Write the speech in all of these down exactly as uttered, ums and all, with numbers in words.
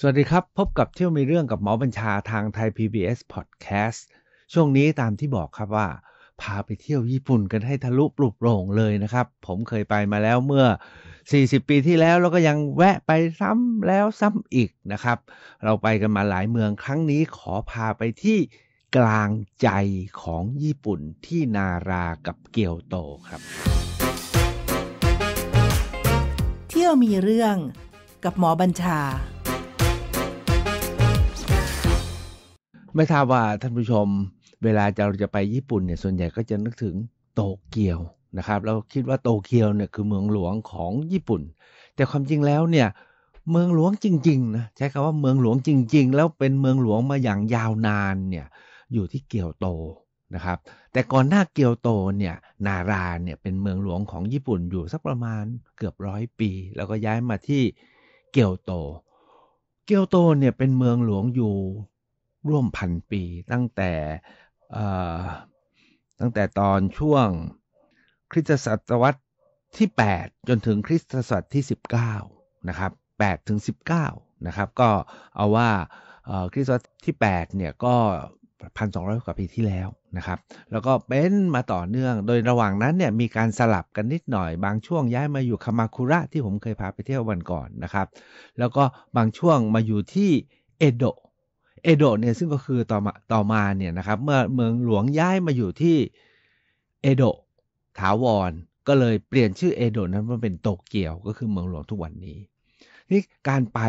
สวัสดีครับพบกับเที่ยวมีเรื่องกับหมอบัญชาทาง Thai พี บี เอส Podcast ช่วงนี้ตามที่บอกครับว่าพาไปเที่ยวญี่ปุ่นกันให้ทะลุปลุกโปร่งเลยนะครับผมเคยไปมาแล้วเมื่อสี่สิบปีที่แล้วแล้วก็ยังแวะไปซ้ำแล้วซ้ำอีกนะครับเราไปกันมาหลายเมืองครั้งนี้ขอพาไปที่กลางใจของญี่ปุ่นที่นารากับเกียวโตครับเที่ยวมีเรื่องกับหมอบัญชาไม่ทราบว่าท่านผู้ชมเวลาเราจะไปญี่ปุ่นเนี่ยส่วนใหญ่ก็จะนึกถึงโตเกียวนะครับเราคิดว่าโตเกียวเนี่ยคือเมืองหลวงของญี่ปุ่นแต่ความจริงแล้วเนี่ยเมืองหลวงจริงๆนะใช้คำว่าเมืองหลวงจริงๆแล้วเป็นเมืองหลวงมาอย่างยาวนานเนี่ยอยู่ที่เกียวโตนะครับแต่ก่อนหน้าเกียวโตเนี่ยนาราเนี่ยเป็นเมืองหลวงของญี่ปุ่นอยู่สักประมาณเกือบร้อยปีแล้วก็ย้ายมาที่เกียวโตเกียวโตเนี่ยเป็นเมืองหลวงอยู่ร่วมพันปีตั้งแต่ตั้งแต่ตอนช่วงคริสตศตวรรษที่แปดจนถึงคริสตศตวรรษที่สิบเก้านะครับแปดถึงสิบเก้านะครับก็เอาว่าคริสตศตวรรษที่แปดเนี่ยก็ หนึ่งพันสองร้อย กว่าปีที่แล้วนะครับแล้วก็เป็นมาต่อเนื่องโดยระหว่างนั้นเนี่ยมีการสลับกันนิดหน่อยบางช่วงย้ายมาอยู่คามาคุระที่ผมเคยพาไปเที่ยววันก่อนนะครับแล้วก็บางช่วงมาอยู่ที่เอโดะเอโดะเนี่ยซึ่งก็คือต่อมาต่อมาเนี่ยนะครับเมื่อเมืองหลวงย้ายมาอยู่ที่เอโดะถาวรก็เลยเปลี่ยนชื่อเอโดะนั้นมาเป็นโตเกียวก็คือเมืองหลวงทุกวันนี้นี่การไป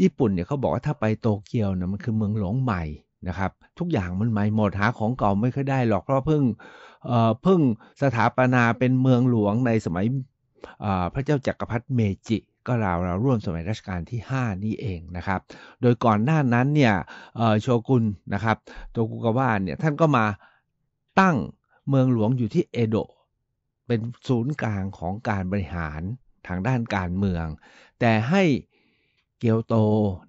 ญี่ปุ่นเนี่ยเขาบอกว่าถ้าไปโตเกียวเนี่ยมันคือเมืองหลวงใหม่นะครับทุกอย่างมันใหม่หมดหาของเก่าไม่ค่อยได้หรอกเพราะเพิ่งเอ่อเพิ่งสถาปนาเป็นเมืองหลวงในสมัยเอ่อพระเจ้าจักรพรรดิเมจิก็ราวๆร่วมสมัยรัชกาลที่ห้านี่เองนะครับโดยก่อนหน้านั้นเนี่ยโชกุนนะครับโตกุกาวะเนี่ยท่านก็มาตั้งเมืองหลวงอยู่ที่เอโดะเป็นศูนย์กลางของการบริหารทางด้านการเมืองแต่ให้เกียวโต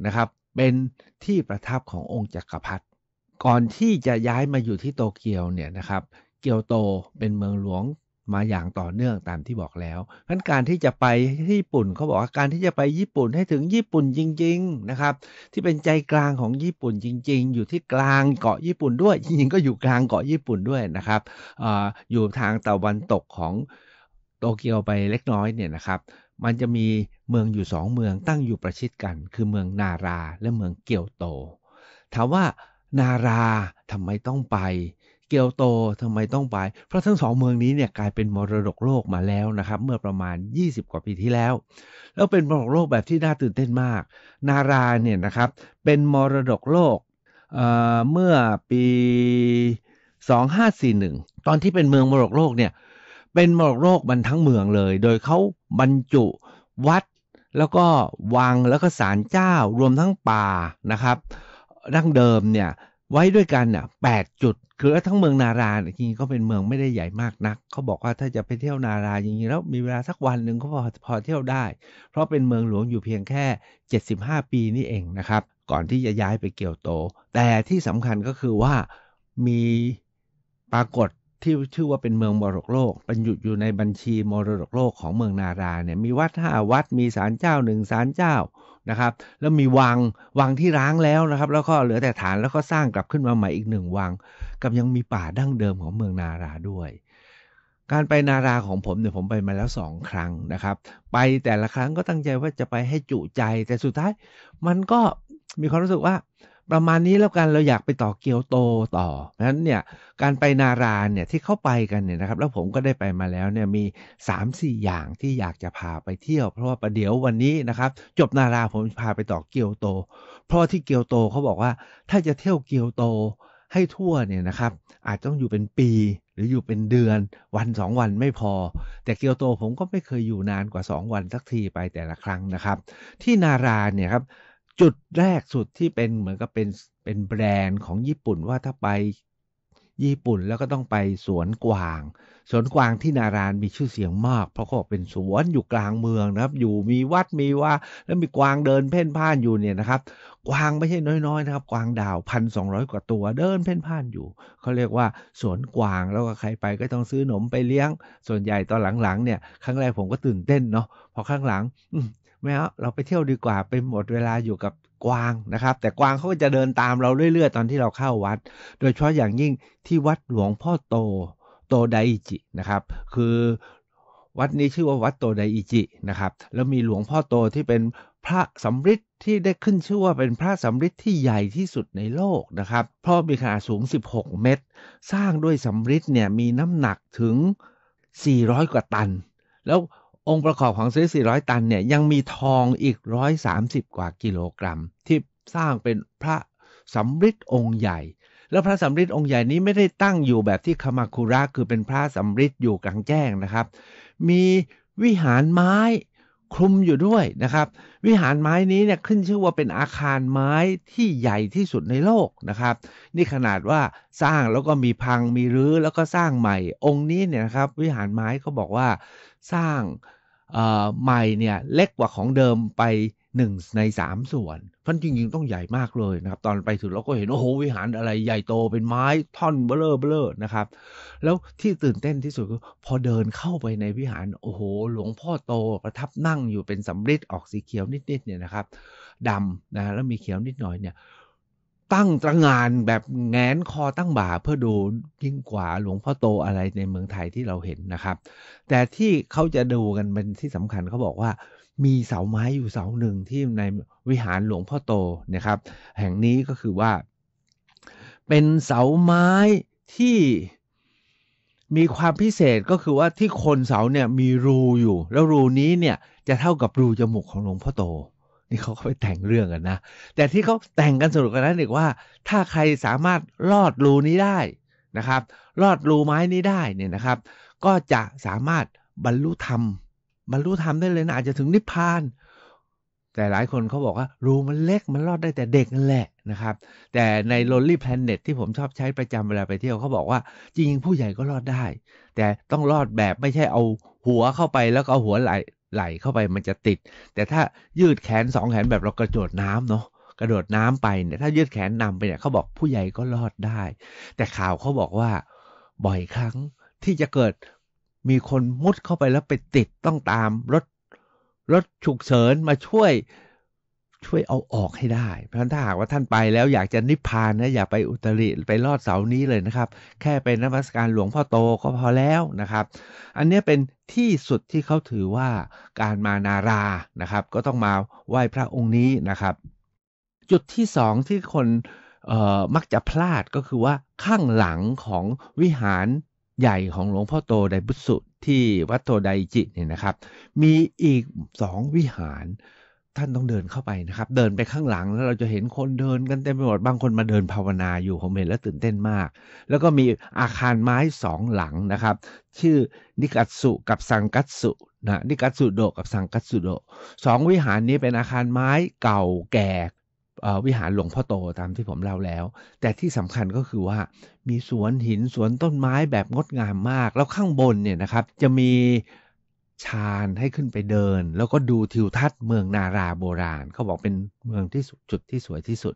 นะครับเป็นที่ประทับขององค์จักรพรรดิก่อนที่จะย้ายมาอยู่ที่โตเกียวเนี่ยนะครับเกียวโตเป็นเมืองหลวงมาอย่างต่อเนื่องตามที่บอกแล้วเพราะการที่จะไปญี่ปุ่นเขาบอกว่าการที่จะไปญี่ปุ่นให้ถึงญี่ปุ่นจริงๆนะครับที่เป็นใจกลางของญี่ปุ่นจริงๆอยู่ที่กลางเกาะญี่ปุ่นด้วยจริงๆก็อยู่กลางเกาะญี่ปุ่นด้วยนะครับ อ, อยู่ทางตะวันตกของโตเกียวไปเล็กน้อยเนี่ยนะครับมันจะมีเมืองอยู่สองเมืองตั้งอยู่ประชิดกันคือเมืองนาราและเมืองเกียวโตถามว่านาราทำไมต้องไปเกียวโตทำไมต้องไปเพราะทั้งสองเมืองนี้เนี่ยกลายเป็นมรดกโลกมาแล้วนะครับเมื่อประมาณยี่สิบกว่าปีที่แล้วแล้วเป็นมรดกโลกแบบที่น่าตื่นเต้นมากนาราเนี่ยนะครับเป็นมรดกโลก เอ่อ เมื่อปีสองพันห้าร้อยสี่สิบเอ็ดตอนที่เป็นเมืองมรดกโลกเนี่ยเป็นมรดกโลกมันทั้งเมืองเลยโดยเขาบรรจุวัดแล้วก็วังแล้วก็ศาลเจ้ารวมทั้งป่านะครับดั้งเดิมเนี่ยไว้ด้วยกันน่ะแปดจุดคือทั้งเมืองนาราจริงๆก็เป็นเมืองไม่ได้ใหญ่มากนักเขาบอกว่าถ้าจะไปเที่ยวนาราจริงๆแล้วมีเวลาสักวันหนึ่งก็พอพอเที่ยวได้เพราะเป็นเมืองหลวงอยู่เพียงแค่เจ็ดสิบห้าปีนี่เองนะครับก่อนที่จะย้ายไปเกียวโตแต่ที่สำคัญก็คือว่ามีปรากฏที่ชื่อว่าเป็นเมืองมรดกโลกบรรจุอยู่ในบัญชีมรดกโลกของเมืองนาราเนี่ยมีวัดห้าวัดมีศาลเจ้าหนึ่งศาลเจ้านะครับแล้วมีวังวังที่ร้างแล้วนะครับแล้วก็เหลือแต่ฐานแล้วก็สร้างกลับขึ้นมาใหม่อีกหนึ่งวังกับยังมีป่าดั้งเดิมของเมืองนาราด้วยการไปนาราของผมเนี่ยผมไปมาแล้วสองครั้งนะครับไปแต่ละครั้งก็ตั้งใจว่าจะไปให้จุใจแต่สุดท้ายมันก็มีความรู้สึกว่าประมาณนี้แล้วกันเราอยากไปต่อเกียวโตต่อเพราะฉะนั้นเนี่ยการไปนาราเนี่ยที่เข้าไปกันเนี่ยนะครับแล้วผมก็ได้ไปมาแล้วเนี่ยมี สามสี่ อย่างที่อยากจะพาไปเที่ยวเพราะว่าประเดี๋ยววันนี้นะครับจบนาราผมพาไปต่อเกียวโตเพราะที่เกียวโตเขาบอกว่าถ้าจะเที่ยวเกียวโตให้ทั่วเนี่ยนะครับอาจต้องอยู่เป็นปีหรืออยู่เป็นเดือนวันสองวันไม่พอแต่เกียวโตผมก็ไม่เคยอยู่นานกว่าสองวันสักทีไปแต่ละครั้งนะครับที่นาราเนี่ยครับจุดแรกสุดที่เป็นเหมือนกับเป็นเป็นแบรนด์ของญี่ปุ่นว่าถ้าไปญี่ปุ่นแล้วก็ต้องไปสวนกวางสวนกวางที่นารานมีชื่อเสียงมากเพราะเขาเป็นสวนอยู่กลางเมืองนะครับอยู่มีวัดมีว่าแล้วมีกวางเดินเพ่นพ่านอยู่เนี่ยนะครับกวางไม่ใช่น้อยๆนะครับกวางดาว หนึ่งพันสองร้อย กว่าตัวเดินเพ่นพ่านอยู่เขาเรียกว่าสวนกวางแล้วก็ใครไปก็ต้องซื้อขนมไปเลี้ยงส่วนใหญ่ตอนหลังๆเนี่ยครั้งแรกผมก็ตื่นเต้นเนาะพอข้างหลัง ไม่เอาเราไปเที่ยวดีกว่าไปหมดเวลาอยู่กับกวางนะครับแต่กวางเขาก็จะเดินตามเราเรื่อยๆตอนที่เราเข้าวัดโดยเฉพาะอย่างยิ่งที่วัดหลวงพ่อโตโตไดจินะครับคือวัดนี้ชื่อว่าวัดโตไดจินะครับแล้วมีหลวงพ่อโตที่เป็นพระสำริดที่ได้ขึ้นชื่อว่าเป็นพระสำริดที่ใหญ่ที่สุดในโลกนะครับเพราะมีขนาดสูงสิบหกเมตรสร้างด้วยสำริดเนี่ยมีน้ำหนักถึงสี่ร้อยกว่าตันแล้วองค์ประกอบของสำริดสี่ร้อยตันเนี่ยยังมีทองอีกหนึ่งร้อยสามสิบกว่ากิโลกรัมที่สร้างเป็นพระสำริดองค์ใหญ่แล้วพระสำริดองค์ใหญ่นี้ไม่ได้ตั้งอยู่แบบที่คามาคุระคือเป็นพระสำริดอยู่กลางแจ้งนะครับมีวิหารไม้คลุมอยู่ด้วยนะครับวิหารไม้นี้เนี่ยขึ้นชื่อว่าเป็นอาคารไม้ที่ใหญ่ที่สุดในโลกนะครับนี่ขนาดว่าสร้างแล้วก็มีพังมีรื้อแล้วก็สร้างใหม่องค์นี้เนี่ยนะครับวิหารไม้เขาบอกว่าสร้างใหม่เนี่ยเล็กกว่าของเดิมไปหนึ่งในสามส่วนเพราะจริงๆต้องใหญ่มากเลยนะครับตอนไปถึงเราก็เห็นโอ้โหวิหารอะไรใหญ่โตเป็นไม้ท่อนเบ้อเบ้อนะครับแล้วที่ตื่นเต้นที่สุดคือพอเดินเข้าไปในวิหารโอ้โหหลวงพ่อโตประทับนั่งอยู่เป็นสำริดออกสีเขียวนิดๆเนี่ยนะครับดำนะแล้วมีเขียวนิดหน่อยเนี่ยตั้งตระหง่านแบบแงนคอตั้งบ่าเพื่อดูยิ่งกว่าหลวงพ่อโตอะไรในเมืองไทยที่เราเห็นนะครับแต่ที่เขาจะดูกันเป็นที่สำคัญเขาบอกว่ามีเสาไม้อยู่เสาหนึ่งที่ในวิหารหลวงพ่อโตนะครับแห่งนี้ก็คือว่าเป็นเสาไม้ที่มีความพิเศษก็คือว่าที่โคนเสาเนี่ยมีรูอยู่แล้วรูนี้เนี่ยจะเท่ากับรูจมูกของหลวงพ่อโตนี่เขาก็ไปแต่งเรื่องกันนะแต่ที่เขาแต่งกันสนุกกันนั้นเรียกว่าถ้าใครสามารถลอดรูนี้ได้นะครับลอดรูไม้นี้ได้เนี่ยนะครับก็จะสามารถบรรลุธรรมบรรลุธรรมได้เลยนะอาจจะถึงนิพพานแต่หลายคนเขาบอกว่ารูมันเล็กมันลอดได้แต่เด็กนั่นแหละนะครับแต่ใน Lonely Planet ที่ผมชอบใช้ประจำเวลาไปเที่ยวเขาบอกว่าจริงๆผู้ใหญ่ก็ลอดได้แต่ต้องลอดแบบไม่ใช่เอาหัวเข้าไปแล้วก็เอาหัวไหลไหลเข้าไปมันจะติดแต่ถ้ายืดแขนสองแขนแบบเรากระโดดน้ำเนาะกระโดดน้ำไปเนี่ยถ้ายืดแขนนำไปเนี่ยเขาบอกผู้ใหญ่ก็รอดได้แต่ข่าวเขาบอกว่าบ่อยครั้งที่จะเกิดมีคนมุดเข้าไปแล้วไปติดต้องตามรถรถฉุกเฉินมาช่วยช่วยเอาออกให้ได้เพราะฉะนั้นถ้าหากว่าท่านไปแล้วอยากจะนิพพานนะอย่าไปอุตริไปลอดเสานี้เลยนะครับแค่ไปนมัสการหลวงพ่อโตก็พอแล้วนะครับอันนี้เป็นที่สุดที่เขาถือว่าการมานารานะครับก็ต้องมาไหว้พระองค์นี้นะครับจุดที่สองที่คนมักจะพลาดก็คือว่าข้างหลังของวิหารใหญ่ของหลวงพ่อโตไดบุตสุที่วัดโตไดจิเนี่ยนะครับมีอีกสองวิหารท่านต้องเดินเข้าไปนะครับเดินไปข้างหลังแล้วเราจะเห็นคนเดินกันเต็มไปหมดบางคนมาเดินภาวนาอยู่ผมเห็นแล้วตื่นเต้นมากแล้วก็มีอาคารไม้สองหลังนะครับชื่อนิกัตสุกับสังกัตสุนะนิกัตสุโดกับสังกัตสุโดสองวิหารนี้เป็นอาคารไม้เก่าแก่วิหารหลวงพ่อโตตามที่ผมเล่าแล้วแต่ที่สำคัญก็คือว่ามีสวนหินสวนต้นไม้แบบงดงามมากแล้วข้างบนเนี่ยนะครับจะมีชานให้ขึ้นไปเดินแล้วก็ดูทิวทัศน์เมืองนาราโบราณเขาบอกเป็นเมืองที่จุดที่สวยที่สุด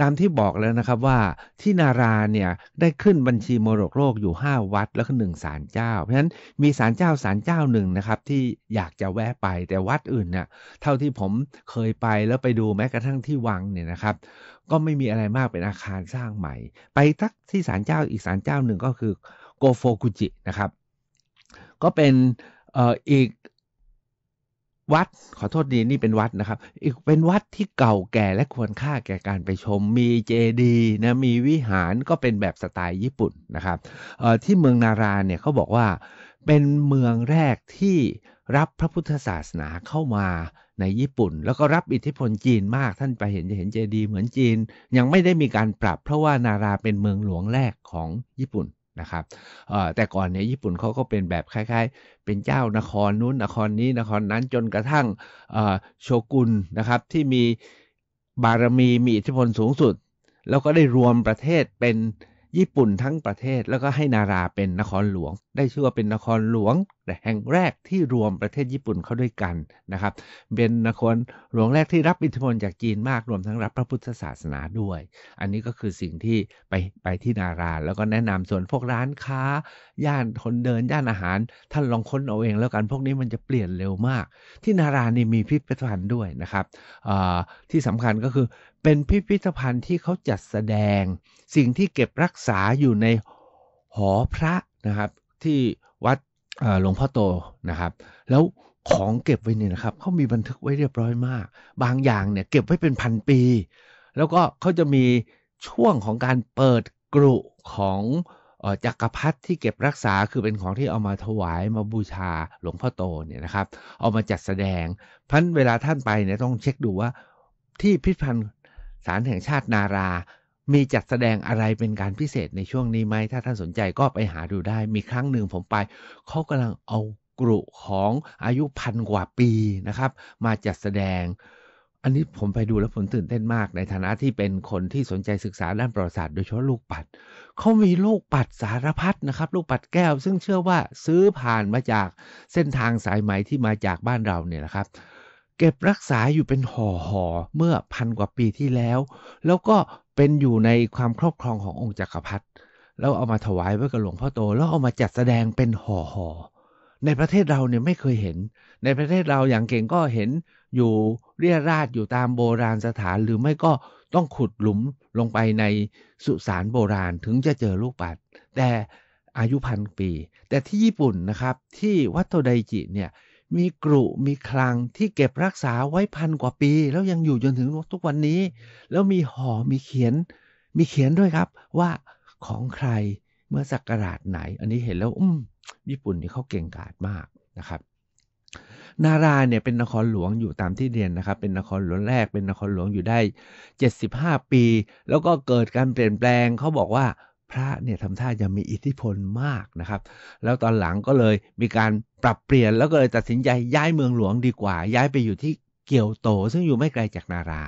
ตามที่บอกแล้วนะครับว่าที่นาราเนี่ยได้ขึ้นบัญชีมรดกโลกอยู่ห้าวัดแล้วก็หนึ่งศาลเจ้าเพราะฉะนั้นมีศาลเจ้าศาลเจ้าหนึ่งนะครับที่อยากจะแวะไปแต่วัดอื่นเนี่ยเท่าที่ผมเคยไปแล้วไปดูแม้กระทั่งที่วังเนี่ยนะครับก็ไม่มีอะไรมากเป็นอาคารสร้างใหม่ไปทักที่ศาลเจ้าอีกศาลเจ้าหนึ่งก็คือโกโฟกุจินะครับก็เป็นเอ่ออีกวัดขอโทษดีนี่เป็นวัดนะครับอีกเป็นวัดที่เก่าแก่และควรค่าแก่การไปชมมีเจดีย์นะมีวิหารก็เป็นแบบสไตล์ญี่ปุ่นนะครับเอ่อที่เมืองนาราเนี่ยเขาบอกว่าเป็นเมืองแรกที่รับพระพุทธศาสนาเข้ามาในญี่ปุ่นแล้วก็รับอิทธิพลจีนมากท่านไปเห็นจะเห็นเจดีย์เหมือนจีนยังไม่ได้มีการปรับเพราะว่านาราเป็นเมืองหลวงแรกของญี่ปุ่นนะครับแต่ก่อนเนี่ยญี่ปุ่นเขาก็เป็นแบบคล้ายๆเป็นเจ้านครนู้นนครนี้นครนั้นจนกระทั่งโชกุนนะครับที่มีบารมีมีอิทธิพลสูงสุดแล้วก็ได้รวมประเทศเป็นญี่ปุ่นทั้งประเทศแล้วก็ให้นาราเป็นนครหลวง ได้ชื่อว่าเป็นนครหลวงแห่งแรกที่รวมประเทศญี่ปุ่นเข้าด้วยกันนะครับเป็นนครหลวงแรกที่รับอิทธิพลจากจีนมากรวมทั้งรับพระพุทธศาสนาด้วยอันนี้ก็คือสิ่งที่ไปไปที่นาราแล้วก็แนะนำส่วนพวกร้านค้าย่านคนเดินย่านอาหารท่านลองค้นเอาเองแล้วกันพวกนี้มันจะเปลี่ยนเร็วมากที่นารานี่มีพิพิธภัณฑ์ด้วยนะครับที่สำคัญก็คือเป็นพิพิธภัณฑ์ที่เขาจัดแสดงสิ่งที่เก็บรักษาอยู่ในหอพระนะครับที่วัดหลวงพ่อโตนะครับแล้วของเก็บไว้เนี่ยนะครับเขามีบันทึกไว้เรียบร้อยมากบางอย่างเนี่ยเก็บไว้เป็นพันปีแล้วก็เขาจะมีช่วงของการเปิดกรุของจักรพรรดิที่เก็บรักษาคือเป็นของที่เอามาถวายมาบูชาหลวงพ่อโตเนี่ยนะครับเอามาจัดแสดงเพราะฉะนั้นเวลาท่านไปเนี่ยต้องเช็คดูว่าที่พิพิธภัณฑ์ศาลแห่งชาตินารามีจัดแสดงอะไรเป็นการพิเศษในช่วงนี้ไหมถ้าท่านสนใจก็ไปหาดูได้มีครั้งหนึ่งผมไปเขากำลังเอากรุของอายุพันกว่าปีนะครับมาจัดแสดงอันนี้ผมไปดูแล้วผมตื่นเต้นมากในฐานะที่เป็นคนที่สนใจศึกษาด้านประวัติศาสตร์โดยเฉพาะลูกปัดเขามีลูกปัดสารพัดนะครับลูกปัดแก้วซึ่งเชื่อว่าซื้อผ่านมาจากเส้นทางสายไหมที่มาจากบ้านเราเนี่ยนะครับเก็บรักษาอยู่เป็นห่อห่อเมื่อพันกว่าปีที่แล้วแล้วก็เป็นอยู่ในความครอบครองขององค์จักรพรรดิแล้วเอามาถวายไว้กับหลวงพ่อโตแล้วเอามาจัดแสดงเป็นห่อห่อในประเทศเราเนี่ยไม่เคยเห็นในประเทศเราอย่างเก่งก็เห็นอยู่เรี่ยราดอยู่ตามโบราณสถานหรือไม่ก็ต้องขุดหลุมลงไปในสุสานโบราณถึงจะเจอลูกปัดแต่อายุพันปีแต่ที่ญี่ปุ่นนะครับที่วัดโตไดจิเนี่ยมีกรุมีคลังที่เก็บรักษาไว้พันกว่าปีแล้วยังอยู่จนถึงทุกวันนี้แล้วมีห่อมีเขียนมีเขียนด้วยครับว่าของใครเมื่อศักราชไหนอันนี้เห็นแล้วอืมญี่ปุ่นนี่เขาเก่งกาจมากนะครับนาราเนี่ยเป็นนครหลวงอยู่ตามที่เรียนนะครับเป็นนครหลวงแรกเป็นนครหลวงอยู่ได้เจ็ดสิบห้าปีแล้วก็เกิดการเปลี่ยนแปลงเขาบอกว่าพระเนี่ยทำท่าจะมีอิทธิพลมากนะครับแล้วตอนหลังก็เลยมีการปรับเปลี่ยนแล้วก็เลยตัดสินใจย้ายเมืองหลวงดีกว่าย้ายไปอยู่ที่เกียวโตซึ่งอยู่ไม่ไกลจากนารา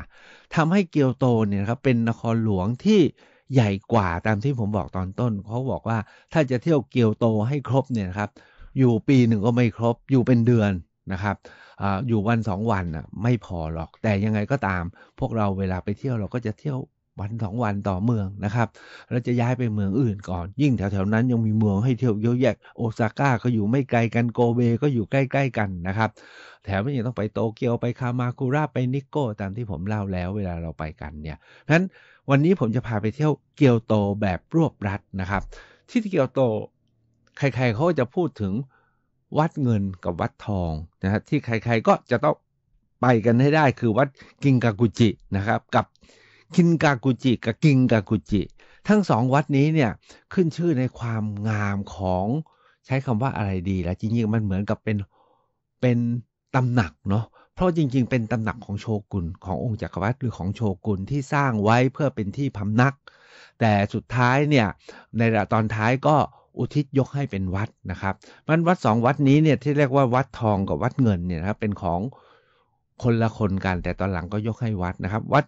ทำให้เกียวโตเนี่ยครับเป็นนครหลวงที่ใหญ่กว่าตามที่ผมบอกตอนต้นเขาบอกว่าถ้าจะเที่ยวเกียวโตให้ครบเนี่ยครับอยู่ปีหนึ่งก็ไม่ครบอยู่เป็นเดือนนะครับ อ, อยู่วันสองวันอ่ะไม่พอหรอกแต่ยังไงก็ตามพวกเราเวลาไปเที่ยวเราก็จะเที่ยววันสองวันต่อเมืองนะครับเราจะย้ายไปเมืองอื่นก่อนยิ่งแถวๆนั้นยังมีเมืองให้เที่ยวเยอะแยะโอซาก้าก็อยู่ไม่ไกลกันโกเบก็อยู่ใกล้ๆกันนะครับแถมยังต้องไปโตเกียวไปคามาคุระไปนิโก้ตามที่ผมเล่าแล้วเวลาเราไปกันเนี่ยเพราะฉะนั้นวันนี้ผมจะพาไปเที่ยวเกียวโตแบบรวบรัดนะครับที่เกียวโตใครๆเขาจะพูดถึงวัดเงินกับวัดทองนะฮะที่ใครๆก็จะต้องไปกันให้ได้คือวัดกิงกากุจินะครับกับคินกากุจิกับกิงกากุจิทั้งสองวัดนี้เนี่ยขึ้นชื่อในความงามของใช้คำว่าอะไรดีแล้วจริงๆมันเหมือนกับเป็นเป็นตำหนักเนาะเพราะจริงๆเป็นตำหนักของโชกุนขององค์จักรวรรดิหรือของโชกุนที่สร้างไว้เพื่อเป็นที่พำนักแต่สุดท้ายเนี่ยในตอนท้ายก็อุทิศยกให้เป็นวัดนะครับมันวัดสองวัดนี้เนี่ยที่เรียกว่าวัดทองกับวัดเงินเนี่ยนะครับเป็นของคนละคนกันแต่ตอนหลังก็ยกให้วัดนะครับวัด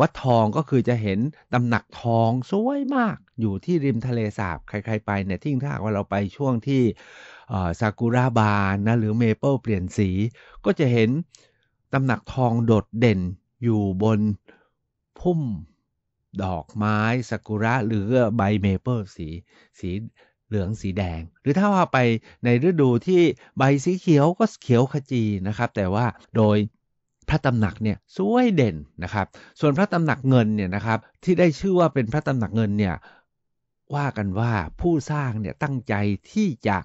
วัดทองก็คือจะเห็นตำหนักทองสวยมากอยู่ที่ริมทะเลสาบใครๆไปเนี่ยที่ถ้าว่าเราไปช่วงที่ซากุระบานนะหรือเมเปิลเปลี่ยนสีก็จะเห็นตำหนักทองโดดเด่นอยู่บนพุ่มดอกไม้ซากุระหรือใบเมเปิลสีสีเหลืองสีแดงหรือถ้าว่าไปในฤดูที่ใบสีเขียวก็เขียวขจีนะครับแต่ว่าโดยพระตำหนักเนี่ยสวยเด่นนะครับส่วนพระตำหนักเงินเนี่ยนะครับที่ได้ชื่อว่าเป็นพระตำหนักเงินเนี่ยว่ากันว่าผู้สร้างเนี่ยตั้งใจที่จะ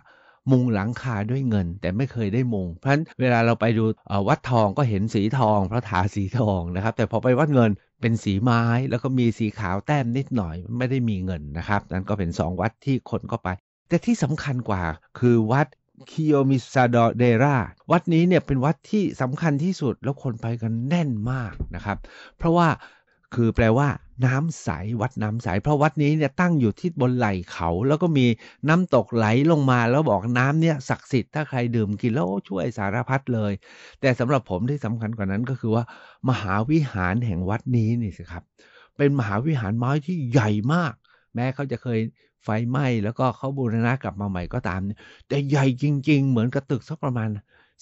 มุงหลังคาด้วยเงินแต่ไม่เคยได้มุงเพราะฉะนั้นเวลาเราไปดูวัดทองก็เห็นสีทองพระถาสีทองนะครับแต่พอไปวัดเงินเป็นสีไม้แล้วก็มีสีขาวแต้มนิดหน่อยไม่ได้มีเงินนะครับนั่นก็เป็นสองวัดที่คนก็ไปแต่ที่สำคัญกว่าคือวัดคิโยมิซาโดเดราวัดนี้เนี่ยเป็นวัดที่สำคัญที่สุดแล้วคนไปกันแน่นมากนะครับเพราะว่าคือแปลว่าน้ำใสวัดน้ำใสเพราะวัดนี้เนี่ยตั้งอยู่ที่บนไหล่เขาแล้วก็มีน้ำตกไหลลงมาแล้วบอกน้ำเนี่ยศักดิ์สิทธิ์ถ้าใครดื่มกินแล้วช่วยสารพัดเลยแต่สำหรับผมที่สำคัญกว่านั้นก็คือว่ามหาวิหารแห่งวัดนี้นี่สิครับเป็นมหาวิหารไม้ที่ใหญ่มากแม้เขาจะเคย ไฟไหม้แล้วก็เขาบูรณะกลับมาใหม่ก็ตามแต่ใหญ่จริงๆเหมือนกระตึกสักประมาณ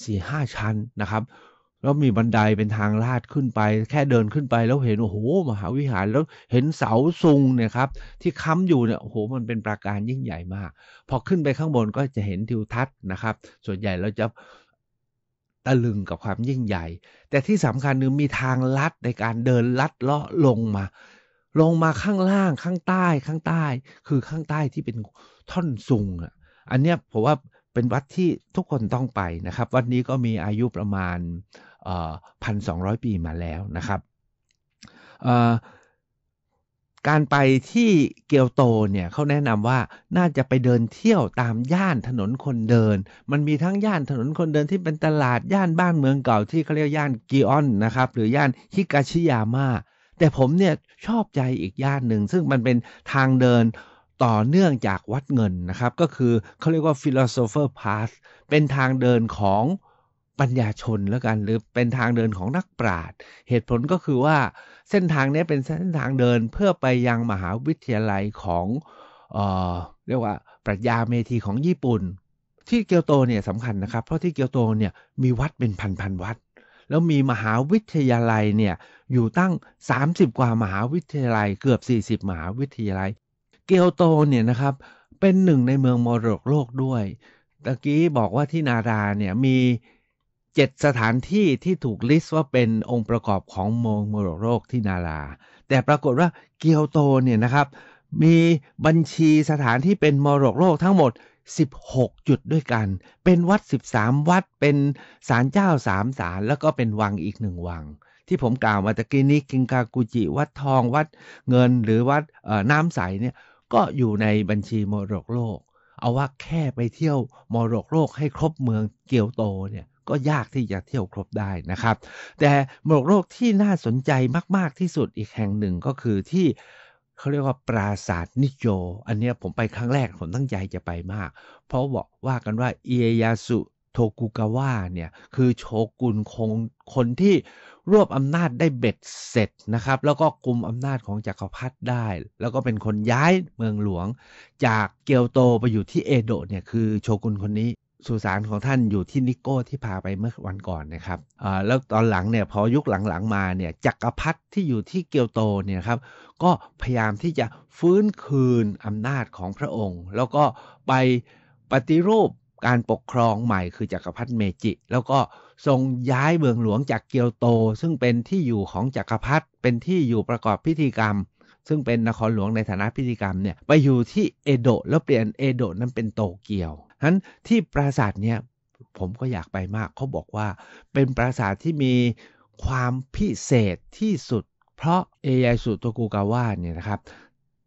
สี่ห้า ชั้นนะครับแล้วมีบันไดเป็นทางลาดขึ้นไปแค่เดินขึ้นไปแล้วเห็นโอ้โหมหาวิหารแล้วเห็นเสาซุงเนี่ยครับที่ค้ำอยู่เนี่ยโอ้โหมันเป็นปราการยิ่งใหญ่มากพอขึ้นไปข้างบนก็จะเห็นทิวทัศน์นะครับส่วนใหญ่เราจะตะลึงกับความยิ่งใหญ่แต่ที่สำคัญคือมีทางลัดในการเดินลัดเลาะลงมาลงมาข้างล่างข้างใต้ข้างใต้คือข้างใต้ที่เป็นท่อนซุงอ่ะอันเนี้ยผมว่าเป็นวัดที่ทุกคนต้องไปนะครับวัดนี้ก็มีอายุประมาณพันสองร้อยปีมาแล้วนะครับการไปที่เกียวโตเนี่ยเขาแนะนำว่าน่าจะไปเดินเที่ยวตามย่านถนนคนเดินมันมีทั้งย่านถนนคนเดินที่เป็นตลาดย่านบ้านเมืองเก่าที่เขาเรียกย่านกิออนนะครับหรือย่านฮิกาชิยาม่าแต่ผมเนี่ยชอบใจอีกย่านหนึ่งซึ่งมันเป็นทางเดินต่อเนื่องจากวัดเงินนะครับก็คือเขาเรียกว่า Philosopher Path เป็นทางเดินของปัญญาชนแล้วกันหรือเป็นทางเดินของนักปราชญ์เหตุผลก็คือว่าเส้นทางนี้เป็นเส้นทางเดินเพื่อไปยังมหาวิทยาลัยของเอ่อเรียกว่าปรัชญาเมธีของญี่ปุ่นที่เกียวโตเนี่ยสำคัญนะครับเพราะที่เกียวโตเนี่ยมีวัดเป็นพันๆวัดแล้วมีมหาวิทยาลัยเนี่ยอยู่ตั้งสามสิบกว่ามหาวิทยาลัยเกือบสี่สิบมหาวิทยาลัยเกียวโตเนี่ยนะครับเป็นหนึ่งในเมืองมรดกโลกด้วยตะกี้บอกว่าที่นาราเนี่ยมีเจ็ดสถานที่ที่ถูกลิสต์ว่าเป็นองค์ประกอบของเมืองมรดกโลกที่นาราแต่ปรากฏว่าเกียวโตเนี่ยนะครับมีบัญชีสถานที่เป็นมรดกโลกทั้งหมดสิบหกจุดด้วยกันเป็นวัดสิบสามวัดเป็นศาลเจ้าสามศาลแล้วก็เป็นวังอีกหนึ่งวังที่ผมกล่าวมาตะกี้นี้กิงกากุจิวัดทองวัดเงินหรือวัดน้ำใสเนี่ยก็อยู่ในบัญชีมรดกโลกเอาว่าแค่ไปเที่ยวมรดกโลกให้ครบเมืองเกียวโตเนี่ยก็ยากที่จะเที่ยวครบได้นะครับแต่มรดกโลกที่น่าสนใจมากๆที่สุดอีกแห่งหนึ่งก็คือที่เขาเรียกว่าปราสาทนิโจอันนี้ผมไปครั้งแรกผมตั้งใจจะไปมากเพราะบอกว่ากันว่าอิเอยาสึโทกุกาวะเนี่ยคือโชกุนคงคนที่รวบอำนาจได้เบ็ดเสร็จนะครับแล้วก็กุมอำนาจของจักรพรรดิได้แล้วก็เป็นคนย้ายเมืองหลวงจากเกียวโตไปอยู่ที่เอโดะเนี่ยคือโชกุนคนนี้สุสานของท่านอยู่ที่นิโก้ที่พาไปเมื่อวันก่อนนะครับอ่าแล้วตอนหลังเนี่ยพอยุคหลังๆมาเนี่ยจักรพรรดิที่อยู่ที่เกียวโตเนี่ยครับก็พยายามที่จะฟื้นคืนอำนาจของพระองค์แล้วก็ไปปฏิรูปการปกครองใหม่คือจักรพรรดิเมจิแล้วก็ทรงย้ายเมืองหลวงจากเกียวโตซึ่งเป็นที่อยู่ของจักรพรรดิเป็นที่อยู่ประกอบพิธีกรรมซึ่งเป็นนครหลวงในฐานะพิธีกรรมเนี่ยไปอยู่ที่เอโดะแล้วเปลี่ยนเอโดะนั้นเป็นโตเกียวฉะนั้นที่ปราสาทเนี่ยผมก็อยากไปมากเขาบอกว่าเป็นปราสาทที่มีความพิเศษที่สุดเพราะเอยาสึโทกุกาวะเนี่ยนะครับ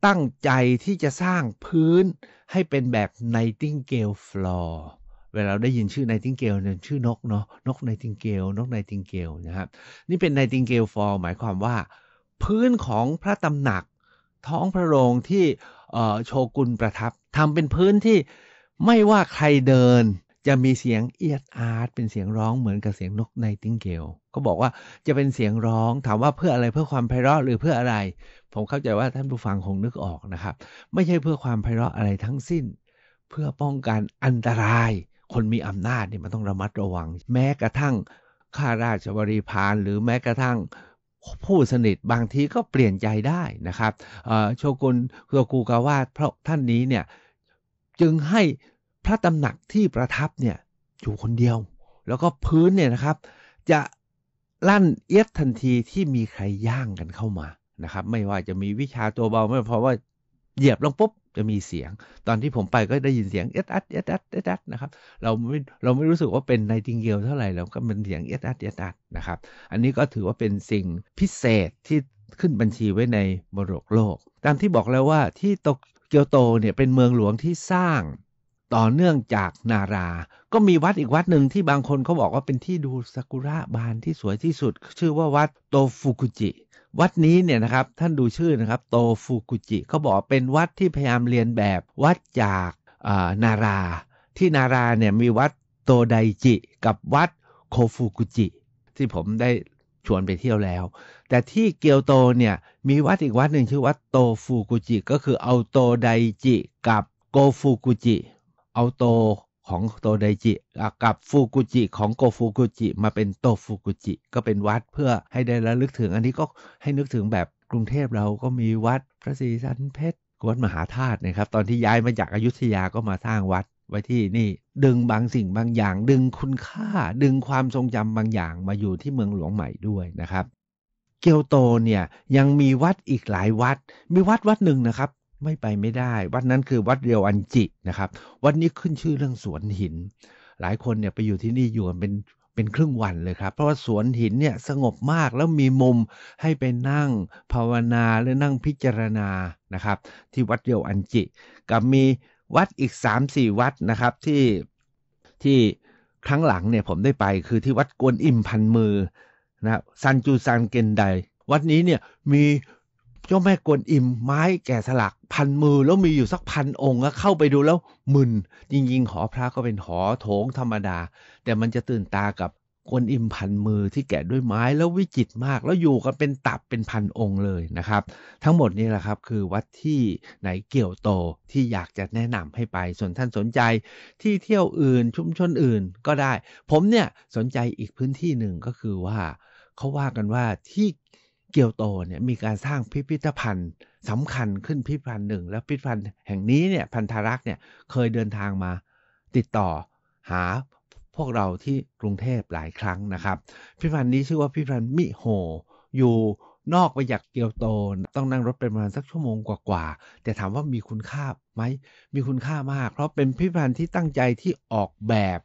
ตั้งใจที่จะสร้างพื้นให้เป็นแบบ Nightingale Floor เวลาเราได้ยินชื่อ Nightingale เนี่ยชื่อนกเนาะนก Nightingale นก Nightingale นะครับนี่เป็น Nightingale Floor หมายความว่าพื้นของพระตำหนักท้องพระโรงที่โชกุนประทับทำเป็นพื้นที่ไม่ว่าใครเดินจะมีเสียงเอียดอาร์ตเป็นเสียงร้องเหมือนกับเสียงนกไนติงเกลก็บอกว่าจะเป็นเสียงร้องถามว่าเพื่ออะไรเพื่อความไพเราะหรือเพื่ออะไรผมเข้าใจว่าท่านผู้ฟังคงนึกออกนะครับไม่ใช่เพื่อความไพเราะอะไรทั้งสิ้นเพื่อป้องกันอันตรายคนมีอำนาจเนี่ยมันต้องระมัดระวังแม้กระทั่งข้าราชบริพารหรือแม้กระทั่งผู้สนิทบางทีก็เปลี่ยนใจได้นะครับโชกุนโทกุกาวะเพราะท่านนี้เนี่ยจึงให้พระตำหนักที่ประทับเนี่ยอยู่คนเดียวแล้วก็พื้นเนี่ยนะครับจะลั่นเอี๊ยดทันทีที่มีใครย่างกันเข้ามานะครับไม่ว่าจะมีวิชาตัวเบาไม่เพราะว่าเหยียบลงปุ๊บจะมีเสียงตอนที่ผมไปก็ได้ยินเสียงเอี๊ยดอัดเอี๊ยดอัดเอี๊ยดอัดนะครับเราไม่เราไม่รู้สึกว่าเป็นไนติงเกลเท่าไหร่เราก็เป็นเสียงเอี๊ยดอัดเอี๊ยดอัดนะครับอันนี้ก็ถือว่าเป็นสิ่งพิเศษที่ขึ้นบัญชีไว้ในมรดกโลกตามที่บอกแล้วว่าที่โตเกียวโตเนี่ยเป็นเมืองหลวงที่สร้างต่อเนื่องจากนาราก็มีวัดอีกวัดหนึ่งที่บางคนเขาบอกว่าเป็นที่ดูซากุระบานที่สวยที่สุดชื่อว่าวัดโตฟุกุจิวัดนี้เนี่ยนะครับท่านดูชื่อนะครับโตฟุกุจิเขาบอกเป็นวัดที่พยายามเรียนแบบวัดจากนาราที่นาราเนี่ยมีวัดโตไดจิกับวัดโคฟุกุจิที่ผมได้ ชวนไปเที่ยวแล้วแต่ที่เกียวโตเนี่ยมีวัดอีกวัดหนึ่งชื่อวัดโตฟูกุจิก็คือเอาโตไดจิกับโกฟูกุจิเอาโตของโตไดจิกับฟูกุจิของโกฟูกุจิมาเป็นโตฟูกุจิก็เป็นวัดเพื่อให้ได้ระลึกถึงอันนี้ก็ให้นึกถึงแบบกรุงเทพเราก็มีวัดพระศรีสันเพชรวัดมหาธาตุนะครับตอนที่ย้ายมาจากอยุธยาก็มาสร้างวัดไว้ที่นี่ดึงบางสิ่งบางอย่างดึงคุณค่าดึงความทรงจำบางอย่างมาอยู่ที่เมืองหลวงใหม่ด้วยนะครับเกียวโตเนี่ยยังมีวัดอีกหลายวัดมีวัดวัดหนึ่งนะครับไม่ไปไม่ได้วัดนั้นคือวัดเรียวอันจินะครับวัดนี้ขึ้นชื่อเรื่องสวนหินหลายคนเนี่ยไปอยู่ที่นี่อยู่กันเป็นเป็นครึ่งวันเลยครับเพราะว่าสวนหินเนี่ยสงบมากแล้วมีมุมให้ไปนั่งภาวนาหรือนั่งพิจารณานะครับที่วัดเรียวอันจิกับมีวัดอีก สามถึงสี่ วัดนะครับที่ที่ครั้งหลังเนี่ยผมได้ไปคือที่วัดกวนอิมพันมือนะซันจูซันเกนไดวัดนี้เนี่ยมีเจ้าแม่กวนอิมไม้แกะสลักพันมือแล้วมีอยู่สักพันองค์แล้วเข้าไปดูแล้วมึนจริงๆหอพระก็เป็นหอโถงธรรมดาแต่มันจะตื่นตากับกวนอิมพันมือที่แกะด้วยไม้แล้ววิจิตรมากแล้วอยู่กันเป็นตับเป็นพันองค์เลยนะครับทั้งหมดนี้แหละครับคือวัดที่ในเกียวโตที่อยากจะแนะนำให้ไปส่วนท่านสนใจที่เที่ยวอื่นชุมชนอื่นก็ได้ผมเนี่ยสนใจอีกพื้นที่หนึ่งก็คือว่าเขาว่ากันว่าที่เกียวโตเนี่ยมีการสร้างพิพิธภัณฑ์สำคัญขึ้นพิพิธภัณฑ์หนึ่งแล้วพิพิธภัณฑ์แห่งนี้เนี่ยพันธารักษ์เนี่ยเคยเดินทางมาติดต่อหาพวกเราที่กรุงเทพหลายครั้งนะครับพิพิธภัณฑ์นี้ชื่อว่าพิพิธภัณฑ์มิโฮอยู่นอกไปจากเกียวโตต้องนั่งรถเป็นประมาณสักชั่วโมงกว่าๆแต่ถามว่ามีคุณค่าไหมมีคุณค่ามากเพราะเป็นพิพิธภัณฑ์ที่ตั้งใจที่ออกแบบ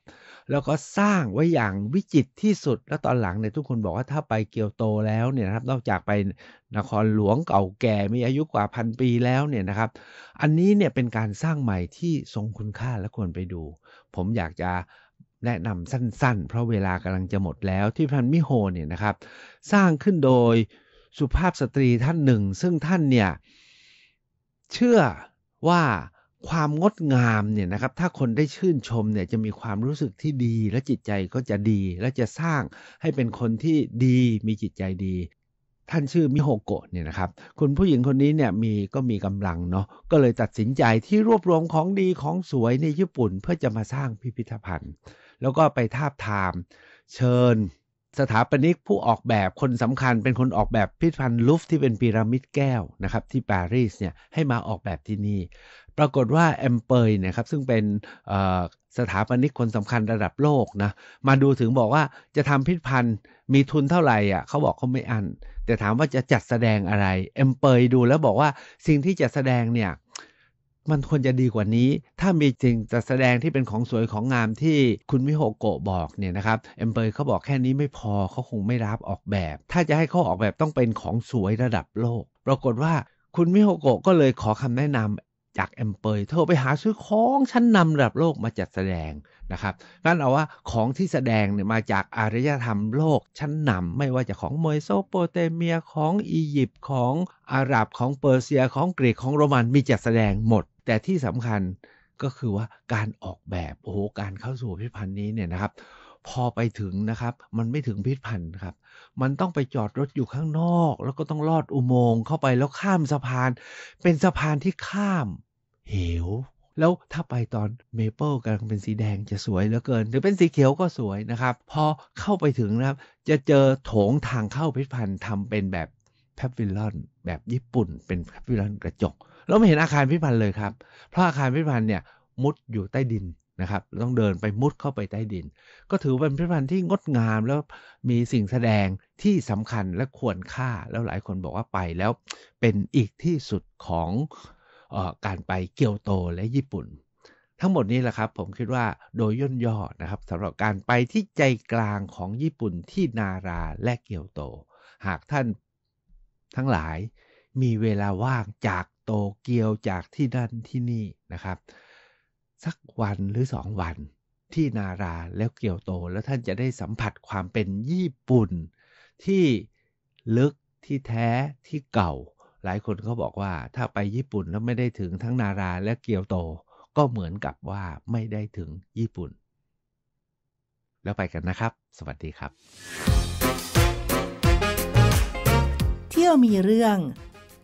แล้วก็สร้างไว้อย่างวิจิตรที่สุดแล้วตอนหลังเนี่ยทุกคนบอกว่าถ้าไปเกียวโตแล้วเนี่ยนะครับนอกจากไปนครหลวงเก่าแก่มีอายุกว่าพันปีแล้วเนี่ยนะครับอันนี้เนี่ยเป็นการสร้างใหม่ที่ทรงคุณค่าและควรไปดูผมอยากจะแนะนำสั้นๆเพราะเวลากำลังจะหมดแล้วที่พันมิโฮเนี่ยนะครับสร้างขึ้นโดยสุภาพสตรีท่านหนึ่งซึ่งท่านเนี่ยเชื่อว่าความงดงามเนี่ยนะครับถ้าคนได้ชื่นชมเนี่ยจะมีความรู้สึกที่ดีและจิตใจก็จะดีและจะสร้างให้เป็นคนที่ดีมีจิตใจดีท่านชื่อมิโฮโกะเนี่ยนะครับคุณผู้หญิงคนนี้เนี่ยมีก็มีกำลังเนาะก็เลยตัดสินใจที่รวบรวมของดีของสวยในญี่ปุ่นเพื่อจะมาสร้างพิพิธภัณฑ์แล้วก็ไปทาบทามเชิญสถาปนิกผู้ออกแบบคนสำคัญเป็นคนออกแบบพิพิธภัณฑ์ลูฟที่เป็นพีระมิดแก้วนะครับที่ปารีสเนี่ยให้มาออกแบบที่นี่ปรากฏว่าแอมเปยเนี่ยครับซึ่งเป็นสถาปนิกคนสำคัญระดับโลกนะมาดูถึงบอกว่าจะทำพิพิธภัณฑ์มีทุนเท่าไหร่อ่ะเขาบอกเขาไม่อั้นแต่ถามว่าจะจัดแสดงอะไรแอมเปยดูแล้วบอกว่าสิ่งที่จะแสดงเนี่ยมันควรจะดีกว่านี้ถ้ามีจริงจะแสดงที่เป็นของสวยของงามที่คุณมิโฮโกะบอกเนี่ยนะครับเอมเปอร์เขาบอกแค่นี้ไม่พอเขาคงไม่รับออกแบบถ้าจะให้เขาออกแบบต้องเป็นของสวยระดับโลกปรากฏว่าคุณมิโฮโกะก็เลยขอคำแนะนำจากเอมเปอร์เธอไปหาซื้อของชั้นนำระดับโลกมาจัดแสดงนะครับงั้นเอาว่าของที่แสดงเนี่ยมาจากอารยธรรมโลกชั้นนำไม่ว่าจะของเมโสโปเตเมียของอียิปต์ของอาหรับของเปอร์เซียของกรีกของโรมันมีจัดแสดงหมดแต่ที่สำคัญก็คือว่าการออกแบบโอ้โหการเข้าสู่พิพิธภัณฑ์นี้เนี่ยนะครับพอไปถึงนะครับมันไม่ถึงพิพิธภัณฑ์ครับมันต้องไปจอดรถอยู่ข้างนอกแล้วก็ต้องลอดอุโมงค์เข้าไปแล้วข้ามสะพานเป็นสะพานที่ข้ามเหวแล้วถ้าไปตอนเมเปิลกำลังเป็นสีแดงจะสวยเหลือเกินหรือเป็นสีเขียวก็สวยนะครับพอเข้าไปถึงนะครับจะเจอโถงทางเข้าพิพิธภัณฑ์ทำเป็นแบบแพวิลลอนแบบญี่ปุ่นเป็นแพวิลลอนกระจกแล้วไม่เห็นอาคารพิพิธภัณฑ์เลยครับเพราะอาคารพิพิธภัณฑ์เนี่ยมุดอยู่ใต้ดินนะครับต้องเดินไปมุดเข้าไปใต้ดินก็ถือเป็นพิพิธภัณฑ์ที่งดงามแล้วมีสิ่งแสดงที่สำคัญและควรค่าแล้วหลายคนบอกว่าไปแล้วเป็นอีกที่สุดของเอ่อการไปเกียวโตและญี่ปุ่นทั้งหมดนี้แหละครับผมคิดว่าโดยย่นย่อนะครับสำหรับการไปที่ใจกลางของญี่ปุ่นที่นาราและเกียวโตหากท่านทั้งหลายมีเวลาว่างจากโตเกียวจากที่นั่นที่นี่นะครับสักวันหรือสองวันที่นาราแล้วเกียวโตแล้วท่านจะได้สัมผัสความเป็นญี่ปุ่นที่ลึกที่แท้ที่เก่าหลายคนเขาบอกว่าถ้าไปญี่ปุ่นแล้วไม่ได้ถึงทั้งนาราและเกียวโตก็เหมือนกับว่าไม่ได้ถึงญี่ปุ่นแล้วไปกันนะครับสวัสดีครับ มีเรื่อง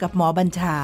กับหมอบัญชา